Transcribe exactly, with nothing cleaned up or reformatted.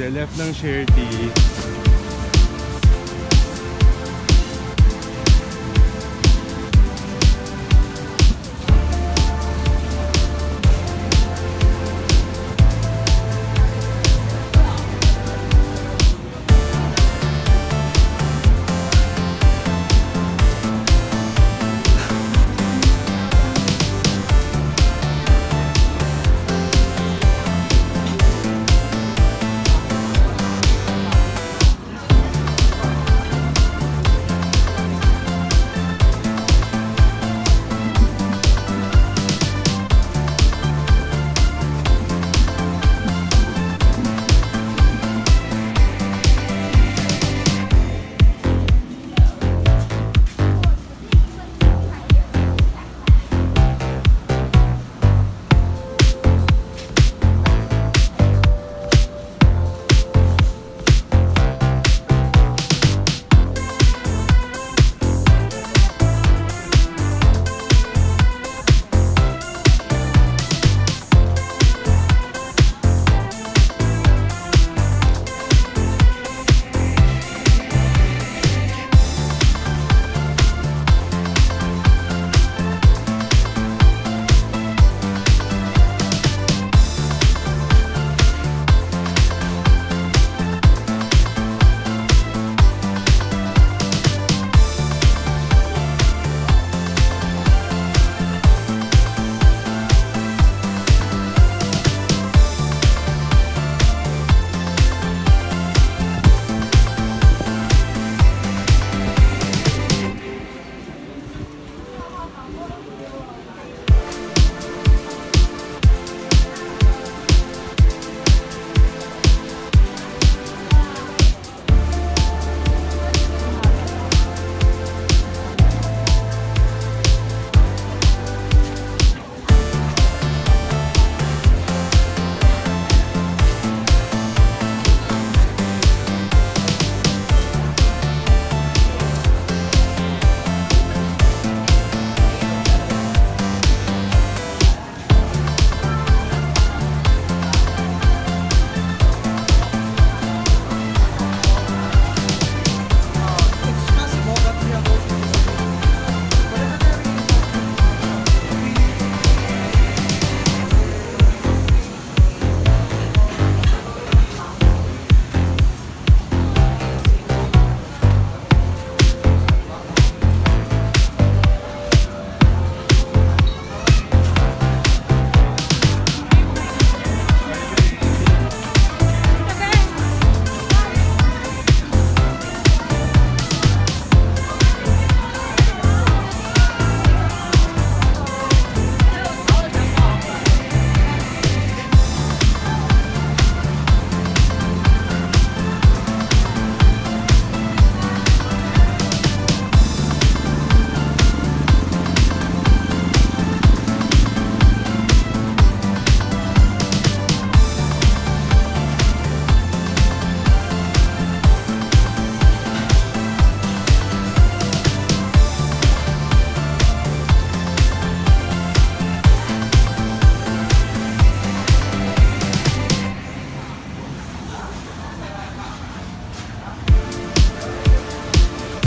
the left ng share tea.